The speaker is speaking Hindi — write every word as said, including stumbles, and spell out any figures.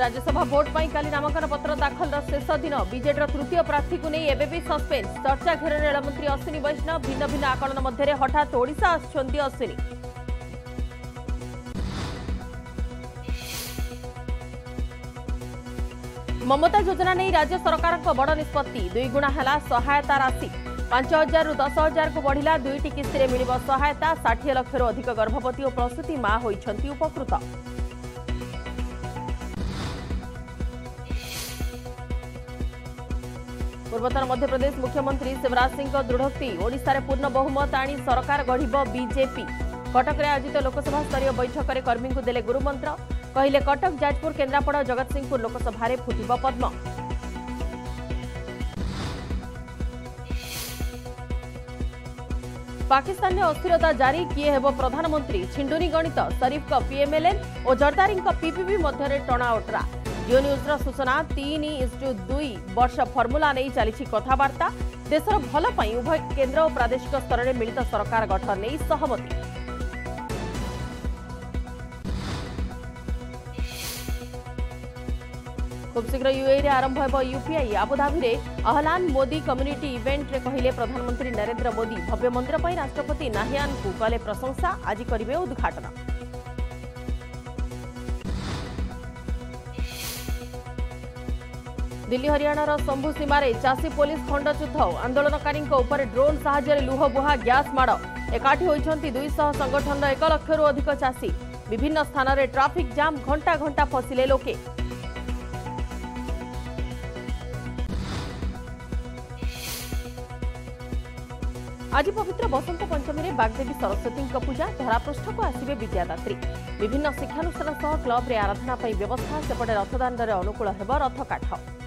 राज्यसभा भोट पर काली नामांकन पत्र दाखल शेष दिन बीजेडीर तृतीय प्रार्थी को नहीं एबी सस्पेन्स चर्चा घेर रेलमंत्री अश्विनी वैष्णव भिन्न भिन्न आकलन मध्य हठात ओडिशा आछंती अश्विनी ममता योजना नहीं राज्य सरकार को बड़ निष्पत्ति दुईगुणा है सहायता राशि पांच हजार रु दस हजार को बढ़ला दुईटी किस्ती मिल सहायता षाठी लक्ष रु अधिक गर्भवती और प्रसूति मां होती उपकृत पूर्वतन मध्यप्रदेश मुख्यमंत्री शिवराज सिंह दृढ़ोक्ति ओडिशा रे पूर्ण बहुमत आनी सरकार गढ़िब बीजेपी कटक आयोजित लोकसभा स्तरीय बैठक में कर्मी को देले गुरुमंत्र कहले कटक जाजपुर केन्द्रापड़ा जगत सिंहपुर लोकसभा रे फुटिब पद्म पाकिस्तान में अस्थिरता जारी किए हेबो प्रधानमंत्री छिंडुनी गणित शरीफ का पीएमएलएन और जरदारी का पीपीपी मध्य टणा ओटरा जियो न्यूजर सूचना तीन इंटु दुई वर्ष फर्मुला नहीं चली कथबार्ता देशर भलपाई उभय केन्द्र और प्रादेशिक स्तर में मिलित सरकार गठन नहीं सहमति खूबशीघ्र यूएई रे आरंभ होबो यूपीआई आबुधाबी रे अहलान मोदी कम्युनिटी इवेंट रे कहले प्रधानमंत्री नरेंद्र मोदी भव्य मंदिर पर राष्ट्रपति नाहियान को कले प्रशंसा आज करेंगे उद्घाटन दिल्ली हरियाणार शंभू सीमार चाषी पुलिस खंडचुद्ध आंदोलनकारी ड्रोन साहाय्य लुह बुहा गैस माड़ एकाठी होती दुईश संगठन एक लक्ष रु अधिक चाषी विभिन्न स्थान में ट्राफिक जाम घंटा घंटा फसिले लोके आज पवित्र बसंत पंचमी में बागदेवी सरस्वती पूजा धरापृष्ठ को आसवे विद्यादात्री विभिन्न शिक्षानुष्ठान सह क्लब रे आराधना व्यवस्था सेपटे रथदान अनुकूल होब रथकाठ।